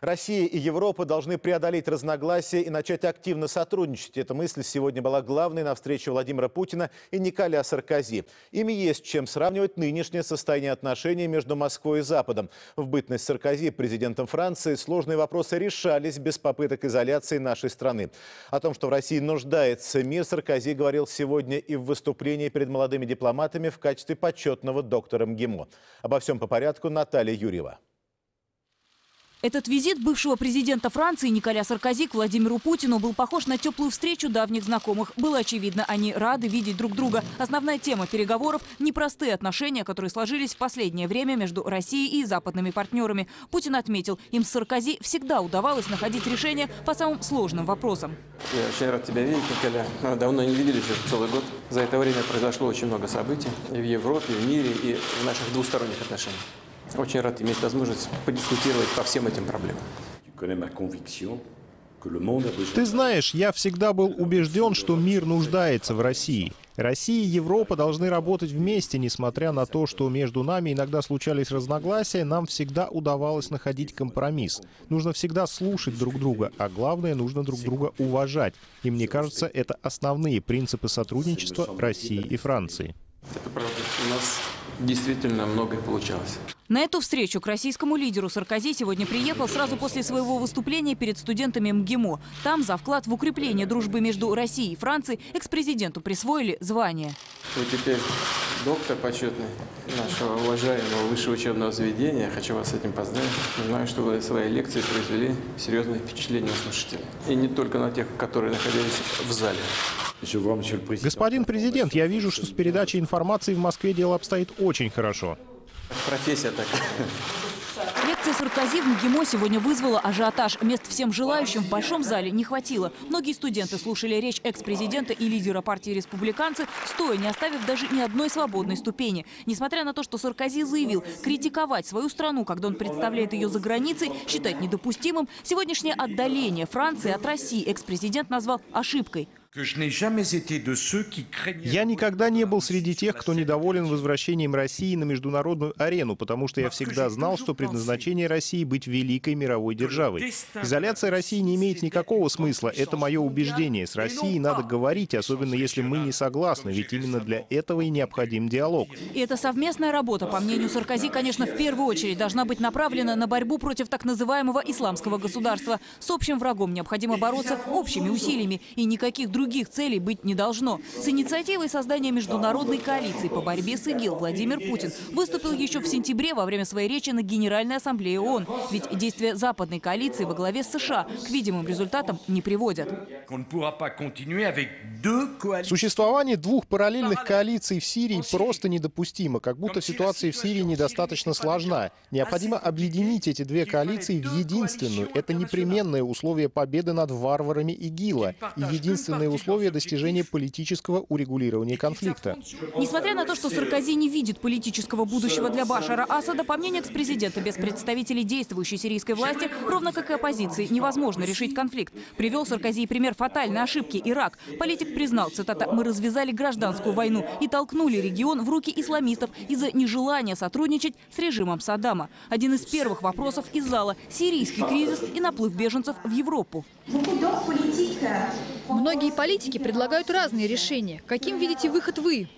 Россия и Европа должны преодолеть разногласия и начать активно сотрудничать. Эта мысль сегодня была главной на встрече Владимира Путина и Николя Саркози. Им есть чем сравнивать нынешнее состояние отношений между Москвой и Западом. В бытность Саркози президентом Франции сложные вопросы решались без попыток изоляции нашей страны. О том, что в России нуждается мир, Саркози говорил сегодня и в выступлении перед молодыми дипломатами в качестве почетного доктора МГИМО. Обо всем по порядку Наталья Юрьева. Этот визит бывшего президента Франции Николя Саркози к Владимиру Путину был похож на теплую встречу давних знакомых. Было очевидно, они рады видеть друг друга. Основная тема переговоров – непростые отношения, которые сложились в последнее время между Россией и западными партнерами. Путин отметил, им с Саркози всегда удавалось находить решения по самым сложным вопросам. Я очень рад тебя видеть, Николя. Давно не виделись, уже целый год. За это время произошло очень много событий и в Европе, и в мире, и в наших двусторонних отношениях. Очень рад иметь возможность подискутировать по всем этим проблемам. Ты знаешь, я всегда был убежден, что мир нуждается в России. Россия и Европа должны работать вместе, несмотря на то, что между нами иногда случались разногласия, нам всегда удавалось находить компромисс. Нужно всегда слушать друг друга, а главное, нужно друг друга уважать. И мне кажется, это основные принципы сотрудничества России и Франции. Это правда. У нас действительно многое получалось. На эту встречу к российскому лидеру Саркози сегодня приехал сразу после своего выступления перед студентами МГИМО. Там за вклад в укрепление дружбы между Россией и Францией экс-президенту присвоили звание. Вы теперь доктор почетный нашего уважаемого высшего учебного заведения. Хочу вас с этим поздравить. Знаю, что вы свои лекции произвели серьезное впечатление на слушателей. И не только на тех, которые находились в зале. Господин президент, я вижу, что с передачей информации в Москве дело обстоит очень хорошо. Профессия такая. Лекция Саркози в МГИМО сегодня вызвала ажиотаж. Мест всем желающим в большом зале не хватило. Многие студенты слушали речь экс-президента и лидера партии «Республиканцы», стоя, не оставив даже ни одной свободной ступени. Несмотря на то, что Саркози заявил, критиковать свою страну, когда он представляет ее за границей, считать недопустимым, сегодняшнее отдаление Франции от России экс-президент назвал ошибкой. Я никогда не был среди тех, кто недоволен возвращением России на международную арену, потому что я всегда знал, что предназначение России — быть великой мировой державой. Изоляция России не имеет никакого смысла. Это мое убеждение. С Россией надо говорить, особенно если мы не согласны, ведь именно для этого и необходим диалог. И эта совместная работа, по мнению Саркози, конечно, в первую очередь должна быть направлена на борьбу против так называемого исламского государства. С общим врагом необходимо бороться общими усилиями, и никаких других целей быть не должно. С инициативой создания международной коалиции по борьбе с ИГИЛ Владимир Путин выступил еще в сентябре во время своей речи на Генеральной Ассамблее ООН. Ведь действия западной коалиции во главе с США к видимым результатам не приводят. Существование двух параллельных коалиций в Сирии просто недопустимо, как будто ситуация в Сирии недостаточно сложна. Необходимо объединить эти две коалиции в единственную. Это непременное условие победы над варварами ИГИЛа и единственное условия достижения политического урегулирования конфликта. Несмотря на то, что Саркози не видит политического будущего для Башара Асада, по мнению экс-президента, без представителей действующей сирийской власти, ровно как и оппозиции, невозможно решить конфликт. Привел Саркози пример фатальной ошибки — Ирак. Политик признал, цитата, «мы развязали гражданскую войну и толкнули регион в руки исламистов из-за нежелания сотрудничать с режимом Саддама». Один из первых вопросов из зала – сирийский кризис и наплыв беженцев в Европу. Многие политики предлагают разные решения. Каким видите выход вы?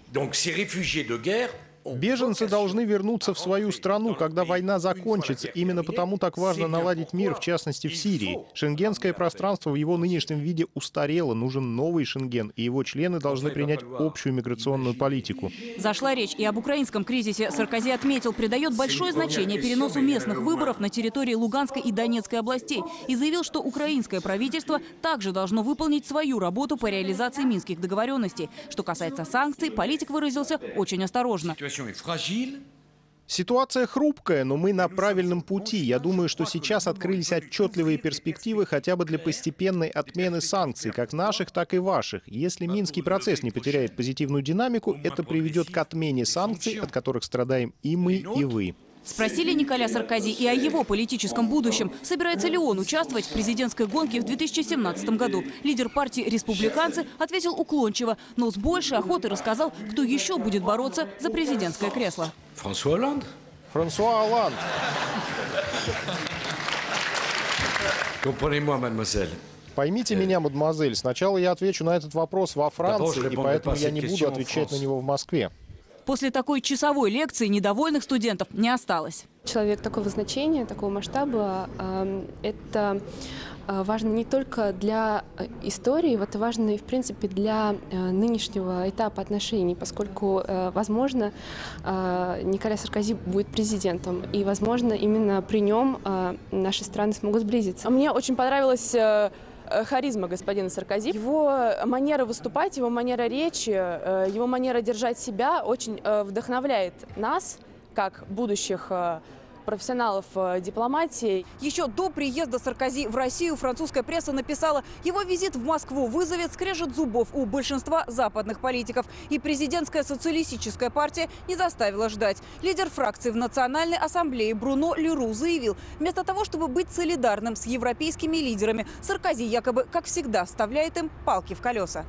Беженцы должны вернуться в свою страну, когда война закончится. Именно потому так важно наладить мир, в частности в Сирии. Шенгенское пространство в его нынешнем виде устарело. Нужен новый Шенген, и его члены должны принять общую миграционную политику. Зашла речь и об украинском кризисе. Саркози отметил, придает большое значение переносу местных выборов на территории Луганской и Донецкой областей. И заявил, что украинское правительство также должно выполнить свою работу по реализации минских договоренностей. Что касается санкций, политик выразился очень осторожно. Ситуация хрупкая, но мы на правильном пути. Я думаю, что сейчас открылись отчетливые перспективы хотя бы для постепенной отмены санкций, как наших, так и ваших. Если Минский процесс не потеряет позитивную динамику, это приведет к отмене санкций, от которых страдаем и мы, и вы. Спросили Николя Саркози и о его политическом будущем. Собирается ли он участвовать в президентской гонке в 2017 году? Лидер партии «Республиканцы» ответил уклончиво, но с большей охотой рассказал, кто еще будет бороться за президентское кресло. Франсуа Оланд. Поймите меня, мадемуазель, сначала я отвечу на этот вопрос во Франции, и поэтому я не буду отвечать на него в Москве. После такой часовой лекции недовольных студентов не осталось. Человек такого значения, такого масштаба, это важно не только для истории, это важно и, в принципе, для нынешнего этапа отношений, поскольку, возможно, Николя Саркози будет президентом, и, возможно, именно при нем наши страны смогут сблизиться. Мне очень понравилось... харизма господина Саркози. Его манера выступать, его манера речи, его манера держать себя очень вдохновляет нас, как будущих профессионалов дипломатии. Еще до приезда Саркози в Россию французская пресса написала, его визит в Москву вызовет скрежет зубов у большинства западных политиков. И президентская социалистическая партия не заставила ждать. Лидер фракции в Национальной ассамблее Бруно Леру заявил, вместо того, чтобы быть солидарным с европейскими лидерами, Саркози якобы, как всегда, вставляет им палки в колеса.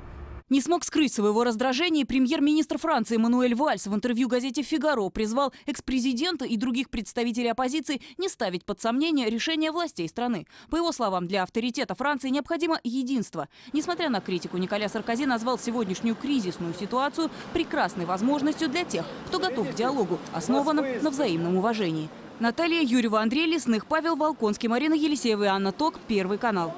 Не смог скрыть своего раздражения премьер-министр Франции Эммануэль Вальс. В интервью газете «Фигаро» призвал экс-президента и других представителей оппозиции не ставить под сомнение решения властей страны. По его словам, для авторитета Франции необходимо единство. Несмотря на критику, Николя Саркози назвал сегодняшнюю кризисную ситуацию прекрасной возможностью для тех, кто готов к диалогу, основанному на взаимном уважении. Наталья Юрьева, Андрей Лесных, Павел Волконский, Марина Елисеева и Анна Ток. Первый канал.